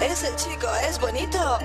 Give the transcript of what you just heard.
Es el chico, es bonito.